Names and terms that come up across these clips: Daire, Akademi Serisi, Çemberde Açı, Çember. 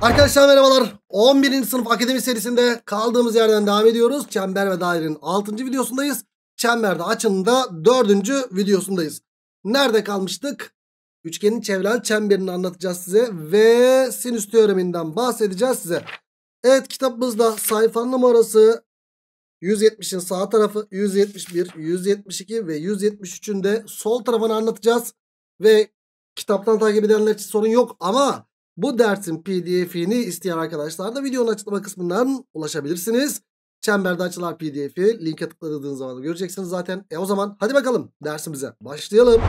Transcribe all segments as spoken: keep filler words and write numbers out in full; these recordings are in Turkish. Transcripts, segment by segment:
Arkadaşlar merhabalar. on birinci sınıf akademi serisinde kaldığımız yerden devam ediyoruz. Çember ve dairenin altıncı videosundayız. Çemberde açının da dördüncü videosundayız. Nerede kalmıştık? Üçgenin çevren çemberini anlatacağız size ve sinüs teoreminden bahsedeceğiz size. Evet, kitabımızda sayfa numarası yüz yetmişin sağ tarafı, yüz yetmiş bir, yüz yetmiş iki ve yüz yetmiş üçün de sol tarafını anlatacağız. Ve kitaptan takip edenler için sorun yok ama bu dersin P D F'ini isteyen arkadaşlar da videonun açıklama kısmından ulaşabilirsiniz. Çemberde açılar P D F'i linke tıkladığınız zaman göreceksiniz zaten. E o zaman hadi bakalım dersimize başlayalım.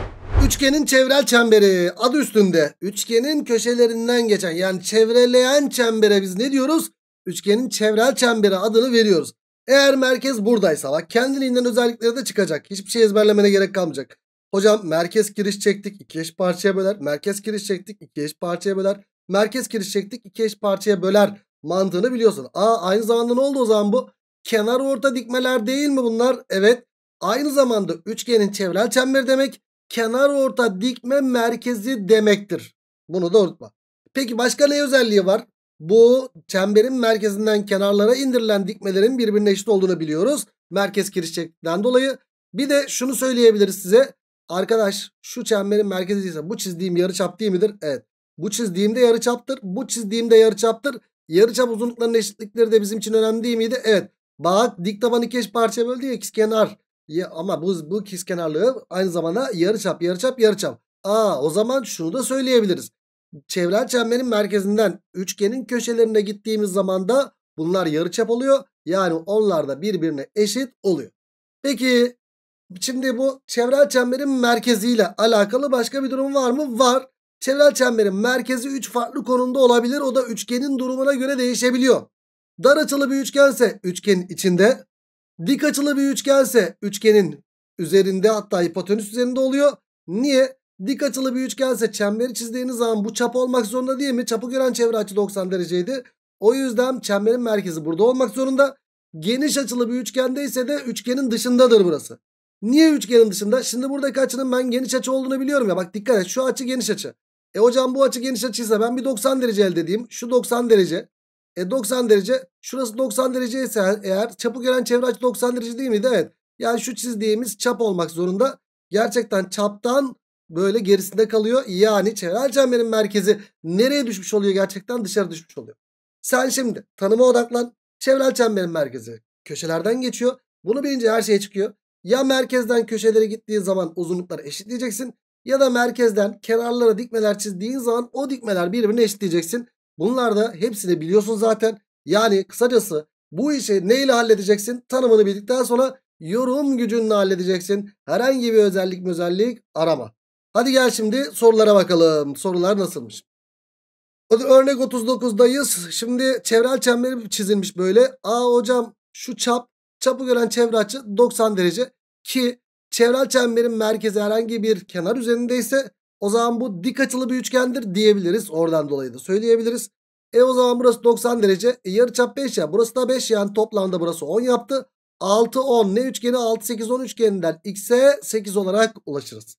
Üçgenin çevrel çemberi, adı üstünde, üçgenin köşelerinden geçen, yani çevreleyen çembere biz ne diyoruz? Üçgenin çevrel çemberi adını veriyoruz. Eğer merkez buradaysa, bak kendiliğinden özellikleri de çıkacak. Hiçbir şey ezberlemene gerek kalmayacak. Hocam merkez giriş çektik, iki eş parçaya böler. Merkez giriş çektik, iki eş parçaya böler. Merkez giriş çektik, iki eş parçaya böler mantığını biliyorsun. Aa, aynı zamanda ne oldu o zaman bu? Kenar orta dikmeler değil mi bunlar? Evet. Aynı zamanda üçgenin çevrel çemberi demek kenar orta dikme merkezi demektir. Bunu da unutma. Peki başka ne özelliği var? Bu çemberin merkezinden kenarlara indirilen dikmelerin birbirine eşit olduğunu biliyoruz. Merkez giriş çektikten dolayı. Bir de şunu söyleyebiliriz size. Arkadaş şu çemberin merkezi değilse bu çizdiğim yarıçap değil midir? Evet. Bu çizdiğimde yarıçaptır. Bu çizdiğimde yarıçaptır. Yarıçap uzunluklarının eşitlikleri de bizim için önemli değil miydi? Evet. Bak dik taban iki eş parçaya böldü ya, ikizkenar. Ya, ama bu, bu ikizkenarlığı aynı zamanda yarıçap, yarıçap, yarıçap. Aa, o zaman şunu da söyleyebiliriz. Çevrel çemberin merkezinden üçgenin köşelerine gittiğimiz zaman da bunlar yarıçap oluyor. Yani onlar da birbirine eşit oluyor. Peki şimdi bu çevrel çemberin merkeziyle alakalı başka bir durum var mı? Var. Çevrel çemberin merkezi üç farklı konumda olabilir. O da üçgenin durumuna göre değişebiliyor. Dar açılı bir üçgense üçgenin içinde, dik açılı bir üçgense üçgenin üzerinde, hatta hipotenüs üzerinde oluyor. Niye? Dik açılı bir üçgense çemberi çizdiğiniz zaman bu çap olmak zorunda değil mi? Çapı gören çevre açı doksan dereceydi. O yüzden çemberin merkezi burada olmak zorunda. Geniş açılı bir üçgende ise de üçgenin dışındadır burası. Niye üçgenin dışında? Şimdi buradaki açının ben geniş açı olduğunu biliyorum ya. Bak dikkat et, şu açı geniş açı. E hocam bu açı geniş açıysa ben bir doksan derece elde edeyim. Şu doksan derece. E doksan derece. Şurası doksan derece ise eğer çapı gören çevre açı doksan derece değil miydi? Evet. Yani şu çizdiğimiz çap olmak zorunda. Gerçekten çaptan böyle gerisinde kalıyor. Yani çevrel çemberin merkezi nereye düşmüş oluyor gerçekten? Dışarı düşmüş oluyor. Sen şimdi tanıma odaklan. Çevrel çemberin merkezi köşelerden geçiyor. Bunu bilince her şey çıkıyor. Ya merkezden köşelere gittiği zaman uzunlukları eşitleyeceksin. Ya da merkezden kenarlara dikmeler çizdiğin zaman o dikmeler birbirine eşitleyeceksin. Bunlar da hepsini biliyorsun zaten. Yani kısacası bu işi neyle halledeceksin? Tanımını bildikten sonra yorum gücünle halledeceksin. Herhangi bir özellik mi özellik arama. Hadi gel şimdi sorulara bakalım. Sorular nasılmış? Hadi örnek otuz dokuzdayız. Şimdi çevrel çemberi çizilmiş böyle. Aa hocam şu çap, çapı gören çevre açı doksan derece ki çevrel çemberin merkezi herhangi bir kenar üzerindeyse o zaman bu dik açılı bir üçgendir diyebiliriz. Oradan dolayı da söyleyebiliriz. E o zaman burası doksan derece. E, yarıçap beş ya. Burası da beş, yani toplamda burası on yaptı. altı on ne üçgeni? altı sekiz on üçgeninden x'e sekiz olarak ulaşırız.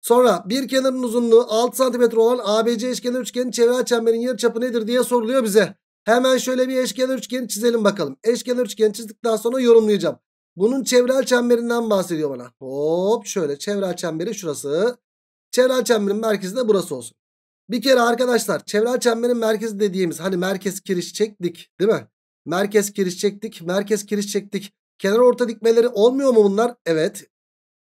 Sonra bir kenarın uzunluğu altı santimetre olan A B C eşkenar üçgenin çevrel çemberin yarıçapı nedir diye soruluyor bize. Hemen şöyle bir eşkenar üçgen çizelim bakalım. Eşkenar üçgen çizdikten sonra yorumlayacağım. Bunun çevrel çemberinden bahsediyor bana. Hop şöyle çevrel çemberi şurası. Çevrel çemberin merkezi de burası olsun. Bir kere arkadaşlar çevrel çemberin merkezi dediğimiz, hani merkez kiriş çektik değil mi? Merkez kiriş çektik, merkez kiriş çektik. Kenar orta dikmeleri olmuyor mu bunlar? Evet.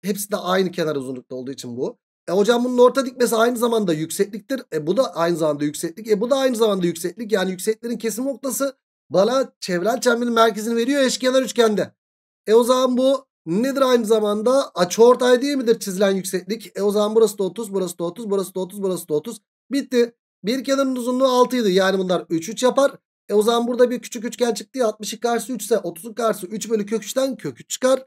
Hepsi de aynı kenar uzunlukta olduğu için bu. E hocam bunun orta dikmesi aynı zamanda yüksekliktir. E bu da aynı zamanda yükseklik. E bu da aynı zamanda yükseklik. Yani yükseklerin kesim noktası bana çevrel çemberin merkezini veriyor eşkenar üçgende. E o zaman bu nedir aynı zamanda? Açıortay değil midir çizilen yükseklik? E o zaman burası da otuz, burası da otuz, burası da otuz, burası da otuz. Bitti. Bir kenarın uzunluğu altı idi. Yani bunlar üç üç yapar. E o zaman burada bir küçük üçgen çıktı ya. altmışın karşısı üç ise otuzun karşısı üç bölü kök üçten kök üç çıkar.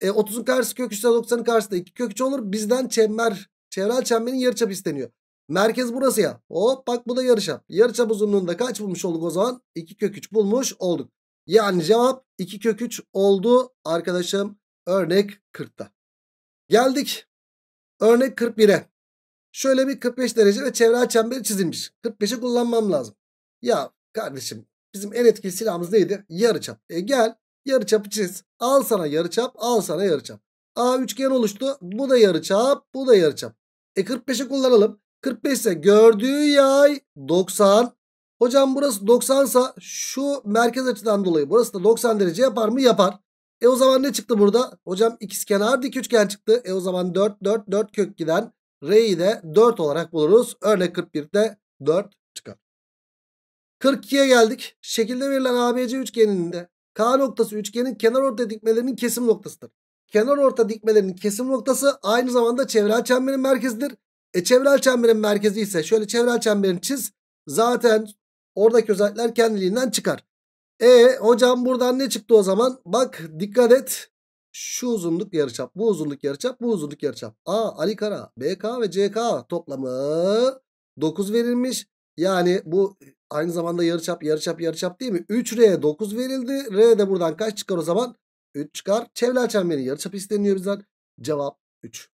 E, otuzun karşısı kök üçten doksanın karşısı da iki kök üç olur. Bizden çember, çevral çemberin yarıçapı isteniyor. Merkez burası ya. Hop bak bu da yarıçap. Yarıçap uzunluğunda kaç bulmuş olduk o zaman? iki kök üç bulmuş olduk. Yani cevap iki kök üç oldu arkadaşım örnek kırkta. Geldik örnek kırk bire. Şöyle bir kırk beş derece ve çevre çemberi çizilmiş. kırk beşi kullanmam lazım. Ya kardeşim bizim en etkili silahımız neydi? Yarıçap. E gel yarıçapı çiz. Al sana yarıçap, al sana yarıçap. A üçgen oluştu. Bu da yarıçap, bu da yarıçap. E kırk beşi kullanalım. kırk beş ise gördüğü yay doksan. Hocam burası doksan ise şu merkez açıdan dolayı burası da doksan derece yapar mı? Yapar. E o zaman ne çıktı burada? Hocam ikizkenar dik üçgen çıktı. E o zaman dört dört dört kök giden R'yi de dört olarak buluruz. Örnek kırk birde dört çıkar. kırk ikiye geldik. Şekilde verilen A B C üçgeninde K noktası üçgenin kenarorta dikmelerinin kesim noktasıdır. Kenarorta dikmelerinin kesim noktası aynı zamanda çevrel çemberin merkezidir. E çevrel çemberin merkezi ise şöyle çevrel çemberini çiz. Zaten oradaki özellikler kendiliğinden çıkar. E hocam buradan ne çıktı o zaman? Bak dikkat et. Şu uzunluk yarıçap, bu uzunluk yarıçap, bu uzunluk yarıçap. A, Ali Kara, B K ve C K toplamı dokuz verilmiş. Yani bu aynı zamanda yarıçap, yarıçap, yarıçap değil mi? üç R'ye dokuz verildi. R de buradan kaç çıkar o zaman? üç çıkar. Çevre çemberin yarıçapı isteniyor bizden. Cevap üç.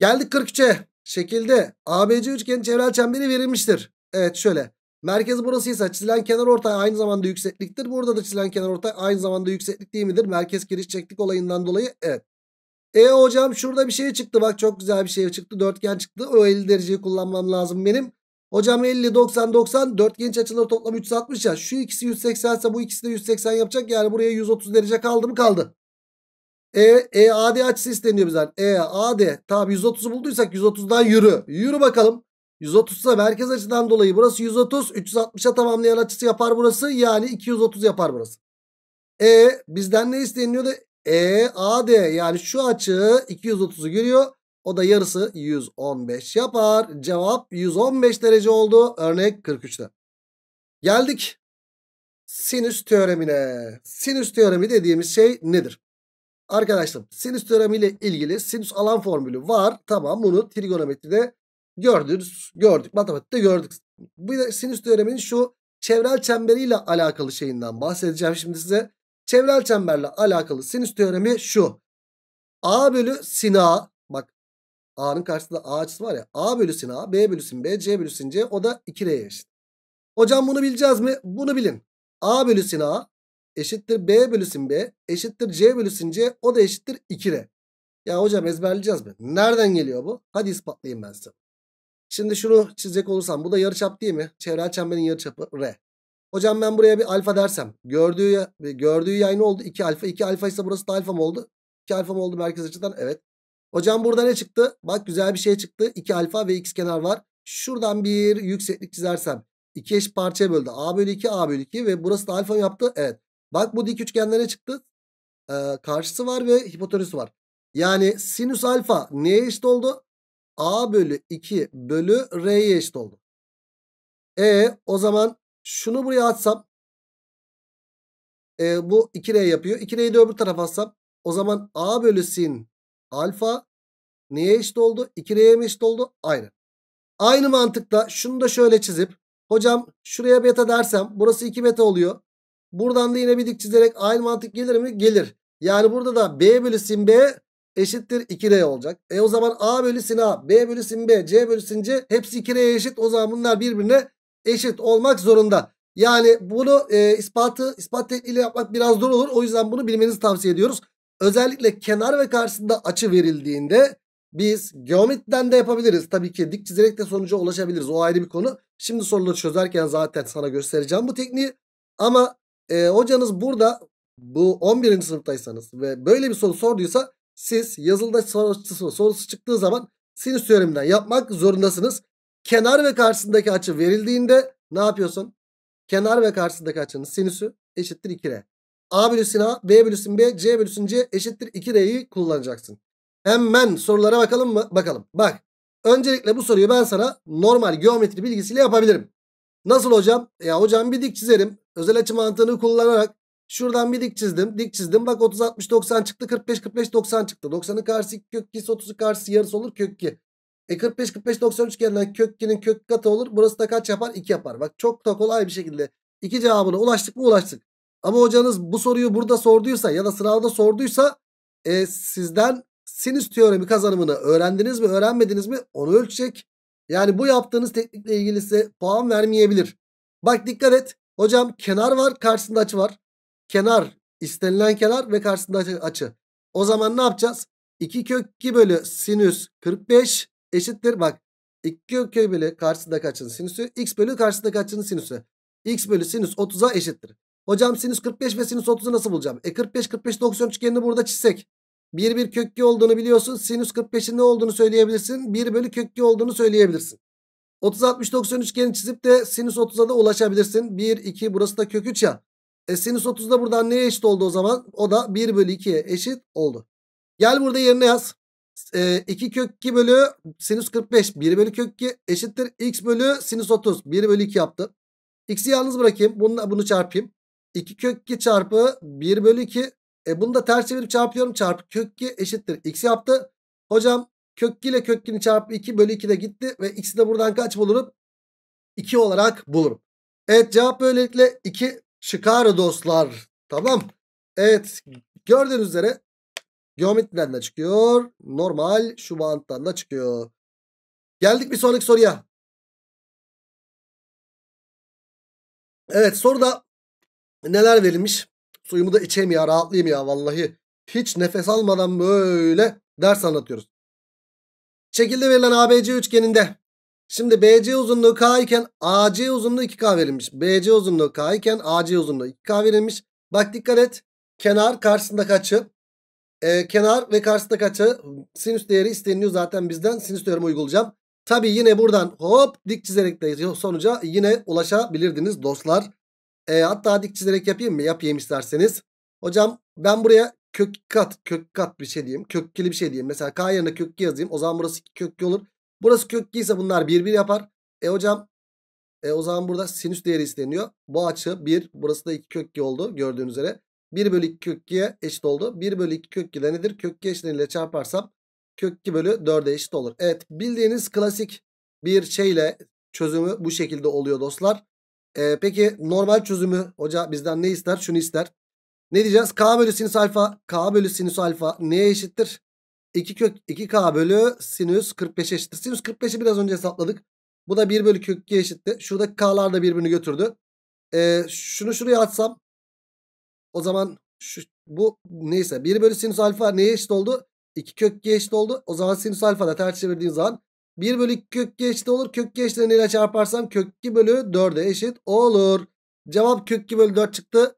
Geldik kırk üçe. Şekilde A B C üçgenin çevre çemberi verilmiştir. Evet şöyle. Merkez burasıysa çizilen kenar ortay aynı zamanda yüksekliktir. Burada da çizilen kenar ortay aynı zamanda yükseklik değil midir? Merkez kiriş çeklik olayından dolayı evet. E hocam şurada bir şey çıktı. Bak çok güzel bir şey çıktı. Dörtgen çıktı. O elli dereceyi kullanmam lazım benim. Hocam elli, doksan, doksan. Dörtgen iç açıları toplam üç yüz altmış ya. Şu ikisi yüz seksen ise bu ikisi de yüz seksen yapacak. Yani buraya yüz otuz derece kaldı mı? Kaldı. E, e A D açısı isteniyor bizden. E A D. Tamam yüz otuzu bulduysak yüz otuzdan yürü. Yürü bakalım. yüz otuz ise merkez açıdan dolayı burası yüz otuz. üç yüz altmışa tamamlayan açısı yapar burası. Yani iki yüz otuz yapar burası. E bizden ne isteniyordu? E A D yani şu açı iki yüz otuzu görüyor. O da yarısı yüz on beş yapar. Cevap yüz on beş derece oldu. Örnek kırk üçte. Geldik sinüs teoremine. Sinüs teoremi dediğimiz şey nedir? Arkadaşlar sinüs teoremiyle ilgili sinüs alan formülü var. Tamam bunu trigonometride gördünüz, gördük. Matematikte gördük. Bu da sinüs teoreminin şu çevrel çemberiyle alakalı şeyinden bahsedeceğim şimdi size. Çevrel çemberle alakalı sinüs teoremi şu. A bölü sin A. Bak A'nın karşısında A açısı var ya. A bölü sin A, B bölü sin B, C bölü sin C. O da iki R'ye eşit. Hocam bunu bileceğiz mi? Bunu bilin. A bölü sin A eşittir B bölü sin B eşittir C bölü sin C. O da eşittir iki R. Ya hocam ezberleyeceğiz mi? Nereden geliyor bu? Hadi ispatlayayım ben size. Şimdi şunu çizecek olursam bu da yarıçap değil mi? Çevrel çemberin yarıçapı R. Hocam ben buraya bir alfa dersem gördüğü gördüğü yay ne oldu? iki alfa. iki alfa ise burası da alfa mı oldu? iki alfa mı oldu merkez açıdan? Evet. Hocam burada ne çıktı? Bak güzel bir şey çıktı. iki alfa ve ikizkenar var. Şuradan bir yükseklik çizersem iki eş parçaya böldü. A bölü iki, A bölü iki ve burası da alfa yaptı? Evet. Bak bu dik üçgende ne çıktı? Ee, karşısı var ve hipotenüsü var. Yani sinüs alfa neye eşit oldu? A bölü iki bölü R'ye eşit oldu. E o zaman şunu buraya atsam e, bu iki R yapıyor. iki R'yi de öbür tarafa atsam o zaman A bölü sin alfa neye eşit oldu? iki R'ye mi eşit oldu? Aynı. Aynı mantıkla şunu da şöyle çizip hocam şuraya beta dersem burası iki beta oluyor. Buradan da yine bir dik çizerek aynı mantık gelir mi? Gelir. Yani burada da B bölü sin B eşittir iki R olacak. E o zaman A bölü sin A, B bölü sin B, C bölü sin C hepsi iki R'ye eşit. O zaman bunlar birbirine eşit olmak zorunda. Yani bunu e, ispatı, ispat tekniğiyle yapmak biraz zor olur. O yüzden bunu bilmenizi tavsiye ediyoruz. Özellikle kenar ve karşısında açı verildiğinde biz geometriden de yapabiliriz. Tabii ki dik çizerek de sonuca ulaşabiliriz. O ayrı bir konu. Şimdi soruları çözerken zaten sana göstereceğim bu tekniği. Ama e, hocanız burada bu on birinci sınıftaysanız ve böyle bir soru sorduysa siz yazılıda sorusu, sorusu çıktığı zaman sinüs teoreminden yapmak zorundasınız. Kenar ve karşısındaki açı verildiğinde ne yapıyorsun? Kenar ve karşısındaki açının sinüsü eşittir iki R. A bölü sin A, B bölü sin B, C bölü sin C eşittir iki R'yi kullanacaksın. Hemen sorulara bakalım mı? Bakalım. Bak. Öncelikle bu soruyu ben sana normal geometri bilgisiyle yapabilirim. Nasıl hocam? Ya hocam bir dik çizerim. Özel açı mantığını kullanarak. Şuradan bir dik çizdim. Dik çizdim. Bak otuz, altmış, doksan çıktı. kırk beş, kırk beş, doksan çıktı. doksanın karşısı iki, kök iki, otuzu karşısı yarısı olur. Kök iki. E kırk beş, kırk beş, doksan üçgeninden kök ikinin kök katı olur. Burası da kaç yapar? iki yapar. Bak çok da kolay bir şekilde iki cevabına ulaştık mı? Ulaştık. Ama hocanız bu soruyu burada sorduysa ya da sınavda sorduysa e, sizden sinüs teoremi kazanımını öğrendiniz mi, öğrenmediniz mi onu ölçecek. Yani bu yaptığınız teknikle ilgili size puan vermeyebilir. Bak dikkat et. Hocam kenar var, karşısında açı var. Kenar istenilen kenar ve karşısında açı. O zaman ne yapacağız? iki kök iki bölü sinüs kırk beş eşittir. Bak iki kök iki bölü karşısındaki açının sinüsü. X bölü karşısındaki açının sinüsü. X bölü sinüs otuza eşittir. Hocam sinüs kırk beş ve sinüs otuzu nasıl bulacağım? E kırk beş kırk beş doksan üçgenini burada çizsek. bir bir kök iki olduğunu biliyorsun. Sinüs kırk beşin ne olduğunu söyleyebilirsin. bir bölü kök iki olduğunu söyleyebilirsin. otuz altmış doksan üçgeni çizip de sinüs otuza da ulaşabilirsin. bir iki burası da kök üç ya. E sinüs otuz da buradan neye eşit oldu o zaman? O da bir bölü ikiye eşit oldu. Gel burada yerine yaz. E, iki kök iki bölü sinüs kırk beş bir bölü kök iki eşittir. X bölü sinüs otuz bir bölü iki yaptı. X'i yalnız bırakayım. Bunu, bunu çarpayım. iki kök iki çarpı bir bölü iki. E bunu da ters çevirip çarpıyorum. Çarpı kök iki eşittir. X yaptı. Hocam kök iki ile kök ikinin çarpı iki bölü iki de gitti. Ve x'i de buradan kaç bulurum? iki olarak bulurum. Evet, cevap böylelikle iki çıkar dostlar. Tamam. Evet, gördüğünüz üzere geometriden de çıkıyor. Normal şu banttan da çıkıyor. Geldik bir sonraki soruya. Evet, soruda neler verilmiş? Suyumu da içeyim ya, rahatlayayım ya vallahi. Hiç nefes almadan böyle ders anlatıyoruz. Şekilde verilen A B C üçgeninde. Şimdi B C uzunluğu K iken A C uzunluğu iki K verilmiş. B C uzunluğu K iken A C uzunluğu iki K verilmiş. Bak dikkat et. Kenar karşısındaki açı. Ee, kenar ve karşısındaki açı. Sinüs değeri isteniliyor zaten bizden. Sinüs teoremi uygulayacağım. Tabi yine buradan hop dik çizerek de sonuca yine ulaşabilirdiniz dostlar. E, hatta dik çizerek yapayım mı? Yapayım isterseniz. Hocam ben buraya kök kat kök kat bir şey diyeyim. Kökkili bir şey diyeyim. Mesela K yerine kök iki yazayım. O zaman burası iki kök iki olur. Burası kök iki ise bunlar bir bir yapar. E hocam e, o zaman burada sinüs değeri isteniyor. Bu açı bir. Burası da iki kök iki oldu gördüğünüz üzere. bir bölü iki kök ikiye eşit oldu. bir bölü iki kök iki de nedir? Kök iki eşitliğiyle çarparsam kök iki bölü dörde eşit olur. Evet, bildiğiniz klasik bir şeyle çözümü bu şekilde oluyor dostlar. Ee, peki normal çözümü hoca bizden ne ister? Şunu ister. Ne diyeceğiz? K bölü sinüs alfa. K bölü sinüs alfa neye eşittir? iki kök iki K bölü sinüs kırk beş eşittir. Sinüs kırk beşi biraz önce hesapladık. Bu da bir bölü kök iki eşitti. Şuradaki K'lar da birbirini götürdü. Ee, şunu şuraya atsam. O zaman şu, bu neyse. bir bölü sinüs alfa neye eşit oldu? iki kök iki eşit oldu. O zaman sinüs alfa da ters çevirdiğim zaman bir bölü iki kök iki eşit olur. Kök iki eşitliğine çarparsam kök iki bölü dörde eşit olur. Cevap kök iki bölü dört çıktı.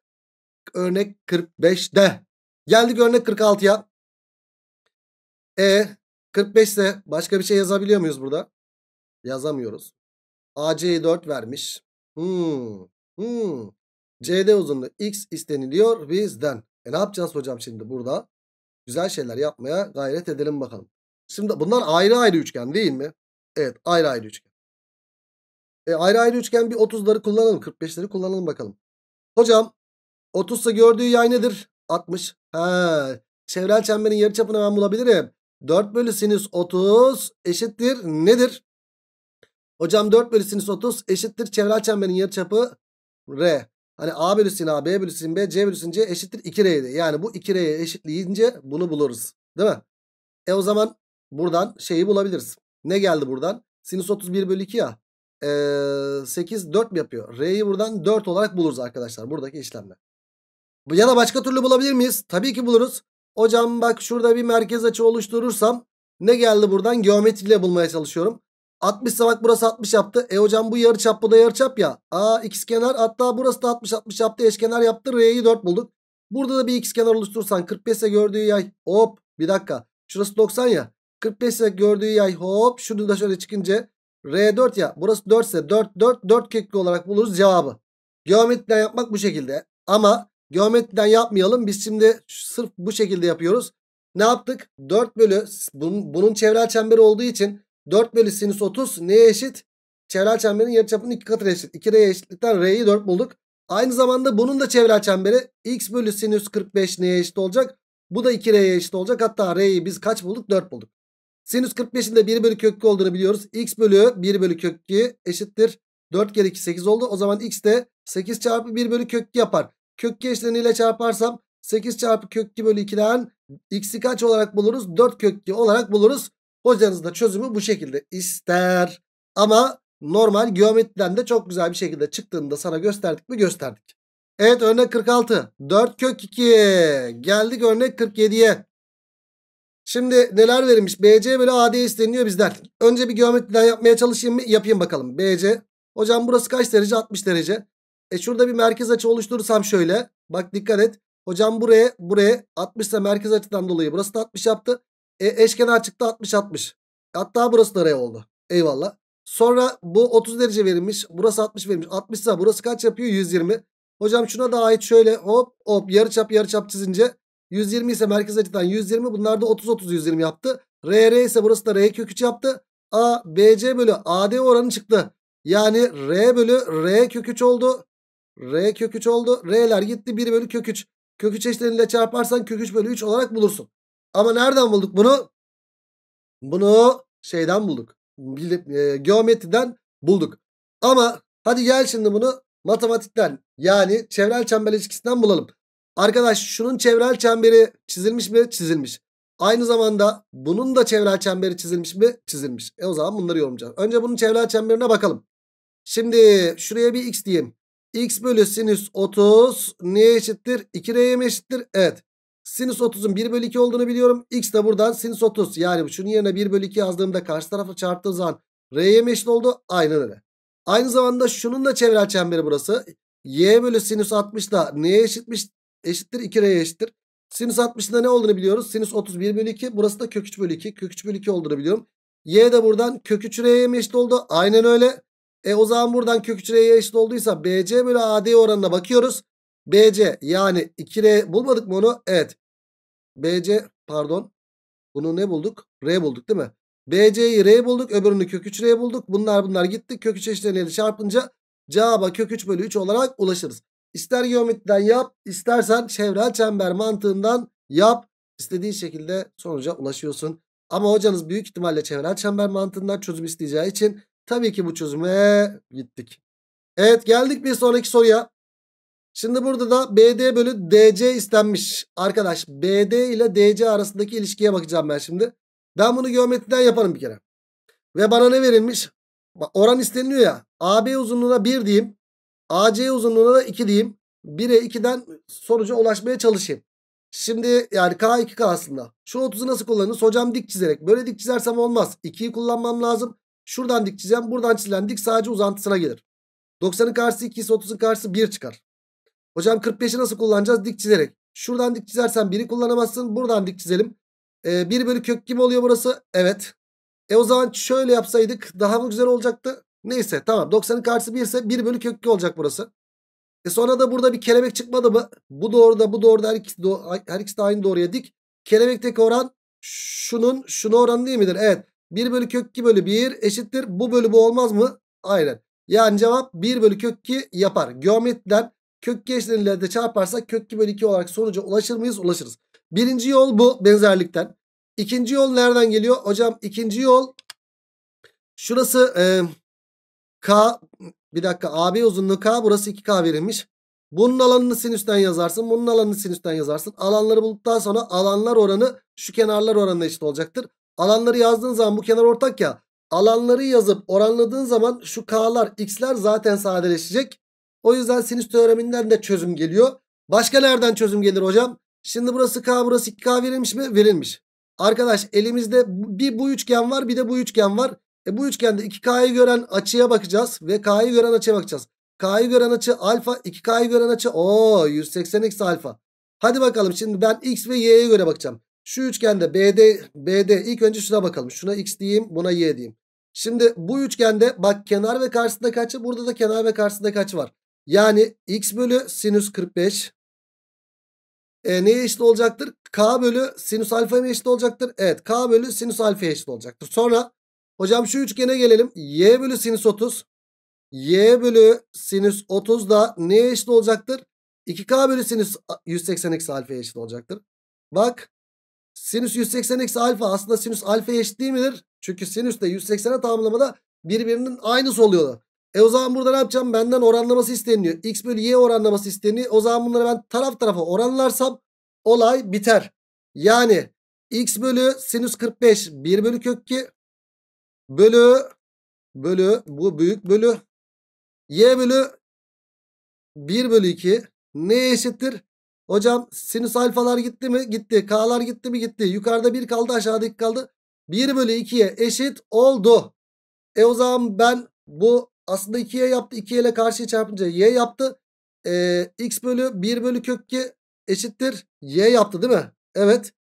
Örnek kırk beşte. Geldik örnek kırk altıya. E kırk beş ise başka bir şey yazabiliyor muyuz burada? Yazamıyoruz. A C'yi dört vermiş. Hmm, hmm. C D uzunluğu X isteniliyor bizden. E ne yapacağız hocam şimdi burada? Güzel şeyler yapmaya gayret edelim bakalım. Şimdi bunlar ayrı ayrı üçgen değil mi? Evet, ayrı ayrı üçgen. E, ayrı ayrı üçgen bir otuzları kullanalım. kırk beşleri kullanalım bakalım. Hocam otuz ise gördüğü yay nedir? altmış. Ha, çevrel çemberin yarıçapını ben bulabilirim. dört bölü sinüs otuz eşittir nedir? Hocam dört bölü sinüs otuz eşittir çevrel çemberin yarıçapı R. Hani A bölü sin A, B bölü sin B, C bölü sin C eşittir iki R'ydi. Yani bu iki R'ye eşitleyince bunu buluruz. Değil mi? E o zaman buradan şeyi bulabiliriz. Ne geldi buradan? Sinüs otuz bir bölü iki ya. Ee, sekiz dört mi yapıyor? R'yi buradan dört olarak buluruz arkadaşlar buradaki işlemle. Ya da başka türlü bulabilir miyiz? Tabii ki buluruz. Hocam bak şurada bir merkez açı oluşturursam ne geldi buradan? Geometriyle bulmaya çalışıyorum. altmış ise bak burası altmış yaptı. E hocam bu yarıçap, bu da yarıçap ya. Aa, ikizkenar, hatta burası da altmış altmış yaptı. Eşkenar yaptı. R'yi dört bulduk. Burada da bir ikizkenar oluşturursan kırk beş ise gördüğü yay. Hop bir dakika. Şurası doksan ya. kırk beş ise gördüğü yay hop. Şunu da şöyle çıkınca R dört ya. Burası dört ise dört dört dört kök iki olarak buluruz cevabı. Geometriden yapmak bu şekilde. Ama geometriden yapmayalım. Biz şimdi sırf bu şekilde yapıyoruz. Ne yaptık? dört bölü bunun, bunun çevrel çemberi olduğu için dört bölü sinüs otuz neye eşit? Çevrel çemberin yarıçapının iki katına eşit. iki R'ye eşitlikten R'yi dört bulduk. Aynı zamanda bunun da çevrel çemberi X bölü sinüs kırk beş neye eşit olacak? Bu da iki R'ye eşit olacak. Hatta R'yi biz kaç bulduk? dört bulduk. Sinüs kırk beşin de bir bölü kök iki olduğunu biliyoruz. X bölü bir bölü kök iki eşittir. dört kere iki sekiz oldu. O zaman X de sekiz çarpı bir bölü kök iki yapar. Kök iki eşleniyle çarparsam sekiz çarpı kök iki bölü iki'den x'i kaç olarak buluruz? dört kök iki olarak buluruz. Hocanız da çözümü bu şekilde ister. Ama normal geometriden de çok güzel bir şekilde çıktığını da sana gösterdik mi? Gösterdik. Evet, örnek kırk altı. dört kök iki. Geldik örnek kırk yedi'ye. Şimdi neler verilmiş? B C bölü A D isteniyor bizden. Önce bir geometriden yapmaya çalışayım mı? Yapayım bakalım. B C. Hocam burası kaç derece? altmış derece. E şurada bir merkez açı oluşturursam şöyle. Bak dikkat et. Hocam buraya buraya altmış ise merkez açıdan dolayı burası da altmış yaptı. E eşkenar çıktı altmış altmış. Hatta burası da R oldu. Eyvallah. Sonra bu otuz derece verilmiş. Burası altmış verilmiş. altmış ise burası kaç yapıyor? yüz yirmi. Hocam şuna da ait şöyle hop hop yarıçap yarıçap çizince yüz yirmi ise merkez açıdan yüz yirmi. Bunlar da otuz otuz yüz yirmi yaptı. R R ise burası da R kök üç yaptı. A B C bölü A D oranı çıktı. Yani R bölü R kök üç oldu. R kök üç oldu. R'ler gitti. bir bölü kök üç. Kök üç eşleniyle çarparsan kök üç bölü üç olarak bulursun. Ama nereden bulduk bunu? Bunu şeyden bulduk. E, geometriden bulduk. Ama hadi gel şimdi bunu matematikten, yani çevrel çember ilişkisinden bulalım. Arkadaş şunun çevrel çemberi çizilmiş mi? Çizilmiş. Aynı zamanda bunun da çevrel çemberi çizilmiş mi? Çizilmiş. E o zaman bunları yorumlayacağız. Önce bunun çevrel çemberine bakalım. Şimdi şuraya bir x diyeyim. X bölü sinüs otuz neye eşittir? iki R'ye mi eşittir? Evet. Sinüs otuz'un bir bölü iki olduğunu biliyorum. X de buradan sinüs otuz. Yani şunun yerine bir bölü iki yazdığımda karşı tarafa çarptığı zaman R'ye mi eşit oldu? Aynen öyle. Aynı zamanda şunun da çevrel çemberi burası. Y bölü sinüs altmış da neye eşitmiş? Eşittir iki R'ye eşittir. Sinüs altmış'ın da ne olduğunu biliyoruz. Sinüs otuz bir bölü iki. Burası da kök üç bölü iki. Kök üç bölü iki olduğunu biliyorum. Y de buradan kök üç R'ye mi eşit oldu? Aynen öyle. E o zaman buradan kök üç R'ye eşit olduysa B C bölü A D oranına bakıyoruz. B C yani iki R bulmadık mı onu? Evet. B C pardon. Bunu ne bulduk? R bulduk değil mi? B C'yi R bulduk. Öbürünü kök üç R'ye bulduk. Bunlar bunlar gitti. Kök üç eşleniyle çarpınca cevaba kök üç bölü üç olarak ulaşırız. İster geometriden yap, istersen çevrel çember mantığından yap. İstediğin şekilde sonuca ulaşıyorsun. Ama hocanız büyük ihtimalle çevrel çember mantığından çözüm isteyeceği için tabii ki bu çözüme gittik. Evet, geldik bir sonraki soruya. Şimdi burada da B D bölü D C istenmiş. Arkadaş B D ile D C arasındaki ilişkiye bakacağım ben şimdi. Ben bunu geometriden yaparım bir kere. Ve bana ne verilmiş? Oran isteniliyor ya. A B uzunluğuna bir diyeyim. A C uzunluğuna da iki diyeyim. bire iki'den sonuca ulaşmaya çalışayım. Şimdi yani K iki K aslında. Şu otuzu nasıl kullanırız? Hocam dik çizerek. Böyle dik çizersem olmaz. iki'yi kullanmam lazım. Şuradan dik çizeceğim. Buradan çizilen dik sadece uzantısına gelir. doksan'ın karşısı iki ise otuz'un karşısı bir çıkar. Hocam kırk beş'i nasıl kullanacağız? Dik çizerek. Şuradan dik çizersen biri kullanamazsın. Buradan dik çizelim. Ee, bir bölü kök gibi oluyor burası. Evet. E o zaman şöyle yapsaydık daha mı güzel olacaktı? Neyse tamam. doksan'ın karşısı bir ise bir bölü kök iki olacak burası. E sonra da burada bir kelebek çıkmadı mı? Bu doğruda bu doğruda her ikisi, do her ikisi de aynı doğruya dik. Kelebekteki oran şunun şuna oranı değil midir? Evet. bir bölü kök iki bölü bir eşittir. Bu bölü bu olmaz mı? Aynen. Yani cevap bir bölü kök iki yapar. Geometriden kök iki eşleniyle de çarparsak kök iki bölü iki olarak sonuca ulaşır mıyız? Ulaşırız. Birinci yol bu benzerlikten. İkinci yol nereden geliyor? Hocam ikinci yol şurası e, K, bir dakika, A B uzunluğu K, burası iki K verilmiş. Bunun alanını sinüsten yazarsın. Bunun alanını sinüsten yazarsın. Alanları bulduktan sonra alanlar oranı şu kenarlar oranına eşit olacaktır. Alanları yazdığın zaman bu kenar ortak ya. Alanları yazıp oranladığın zaman şu K'lar X'ler zaten sadeleşecek. O yüzden sinüs teoreminden de çözüm geliyor. Başka nereden çözüm gelir hocam? Şimdi burası K, burası iki K verilmiş mi? Verilmiş. Arkadaş elimizde bir bu üçgen var, bir de bu üçgen var. E bu üçgende iki K'yı gören açıya bakacağız ve K'yı gören açıya bakacağız. K'yı gören açı alfa, iki K'yı gören açı o yüz seksen eksi alfa. Hadi bakalım şimdi ben X ve Y'ye göre bakacağım. Şu üçgende B D, B D ilk önce şuna bakalım. Şuna X diyeyim, buna Y diyeyim. Şimdi bu üçgende bak kenar ve karşısındaki açı, burada da kenar ve karşısındaki açı var. Yani X bölü sinüs kırk beş e, neye eşit olacaktır? K bölü sinüs alfa mı eşit olacaktır? Evet, K bölü sinüs alfa eşit olacaktır. Sonra hocam şu üçgene gelelim. Y bölü sinüs otuz. Y bölü sinüs otuz da neye eşit olacaktır? iki K bölü sinüs yüz seksen eksi alfa eşit olacaktır. Bak sinüs yüz seksen eksi alfa aslında sinüs alfa eşit değil midir? Çünkü sinüs de yüz seksen'e tamamlamada birbirinin aynısı oluyordu. E o zaman burada ne yapacağım? Benden oranlaması isteniyor. X bölü Y oranlaması isteniyor. O zaman bunları ben taraf tarafa oranlarsam olay biter. Yani x bölü sinüs kırk beş bir bölü kök iki bölü bölü bu büyük bölü y bölü bir bölü iki neye eşittir? Hocam sinüs alfalar gitti mi? Gitti. K'lar gitti mi? Gitti. Yukarıda bir kaldı, aşağıda iki kaldı. bir bölü ikiye eşit oldu. E o zaman ben bu aslında ikiye yaptı. iki ile karşıya çarpınca y yaptı. Ee, x bölü bir bölü kök iki eşittir y yaptı değil mi? Evet.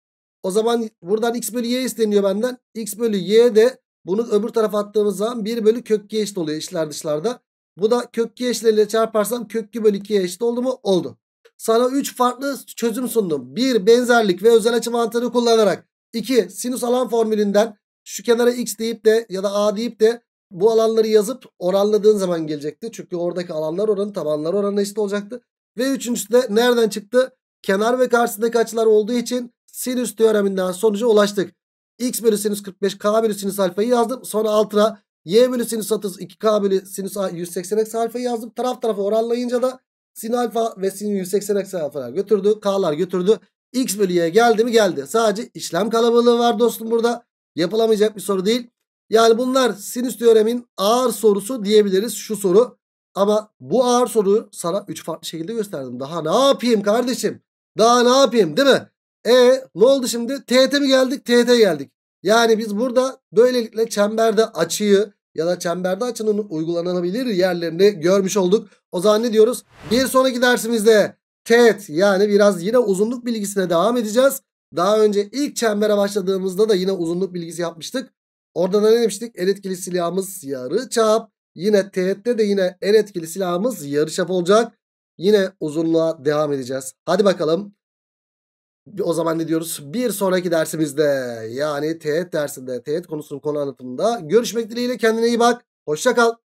O zaman buradan x bölü y isteniyor benden. X bölü y de bunu öbür tarafa attığımız zaman bir bölü kök iki eşit oluyor işler dışlarda. Bu da kök iki eşleriyle çarparsam kök iki bölü ikiye eşit oldu mu? Oldu. Sana üç farklı çözüm sundum. bir Benzerlik ve özel açı mantığını kullanarak. iki Sinüs alan formülünden şu kenara x deyip de ya da a deyip de bu alanları yazıp oranladığın zaman gelecekti. Çünkü oradaki alanlar oranı tabanlar oranına eşit olacaktı. Ve üçüncüsü de nereden çıktı? Kenar ve karşısındaki açılar olduğu için sinüs teoreminden sonuca ulaştık. X bölü sinüs kırk beş k bölü sinüs alfayı yazdım. Sonra altına y bölü sinüs otuz iki k bölü sinüs yüz seksen eksi alfayı yazdım. Taraf tarafa oranlayınca da sin alfa ve sin yüz seksen eksi alfalar götürdü. K'lar götürdü. X bölü y geldi mi? Geldi. Sadece işlem kalabalığı var dostum burada. Yapılamayacak bir soru değil. Yani bunlar sinüs teoremin ağır sorusu diyebiliriz şu soru. Ama bu ağır soruyu sana üç farklı şekilde gösterdim. Daha ne yapayım kardeşim? Daha ne yapayım değil mi? E ne oldu şimdi? T T mi geldik? T T geldik. Yani biz burada böylelikle çemberde açıyı ya da çemberde açının uygulanabilir yerlerini görmüş olduk. O zaman ne diyoruz? Bir sonraki dersimizde teğet yani biraz yine uzunluk bilgisine devam edeceğiz. Daha önce ilk çembere başladığımızda da yine uzunluk bilgisi yapmıştık. Orada da ne demiştik? En etkili silahımız yarıçap. Yine teğette de yine en etkili silahımız yarıçap olacak. Yine uzunluğa devam edeceğiz. Hadi bakalım. O zaman ne diyoruz? Bir sonraki dersimizde yani teğet dersinde teğet konusunun konu anlatımında görüşmek dileğiyle kendine iyi bak. Hoşça kal.